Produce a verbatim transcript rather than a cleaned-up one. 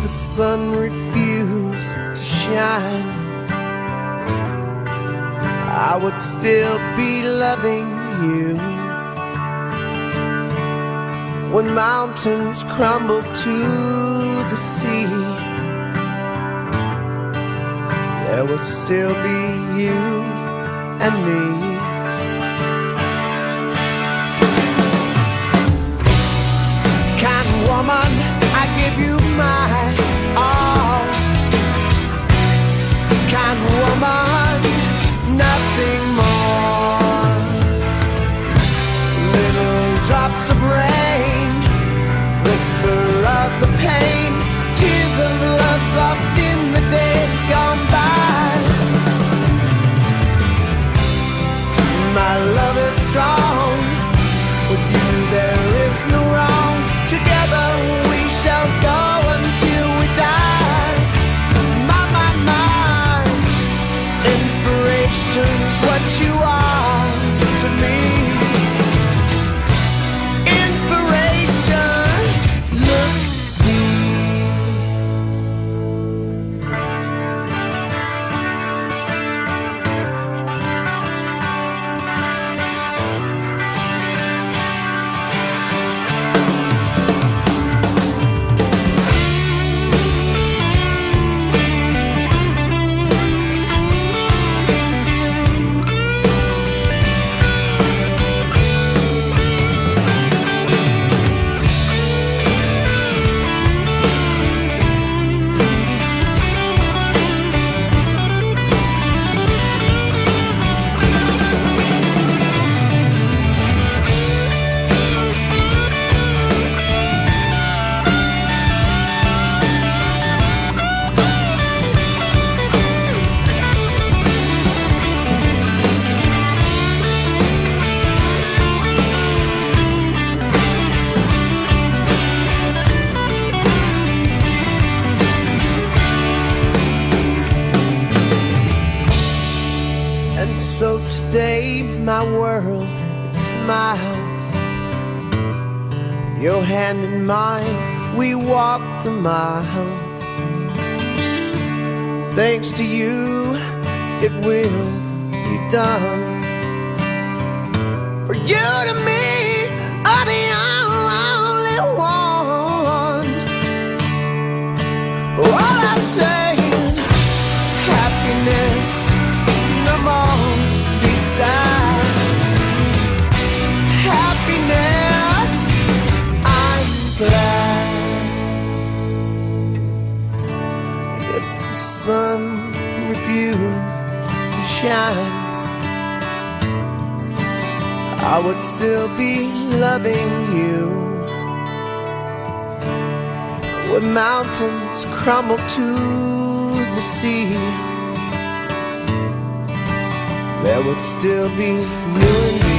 The sun refused to shine, I would still be loving you. When mountains crumble to the sea, there will still be you and me. Kind woman, I give you my drops of rain, whisper of the pain, tears of love's lost in the days gone by. My love is strong, with you there is no wrong. Together we shall go until we die. My, my, my, inspiration's what you are to me. So today my world, it smiles, your hand in mine, we walk the miles. Thanks to you, it will be done. For you to me are the only one. All I say, happiness, come on, be sad. Happiness, I'm glad. And if the sun refused to shine, I would still be loving you. When mountains crumble to the sea, there would still be you and me.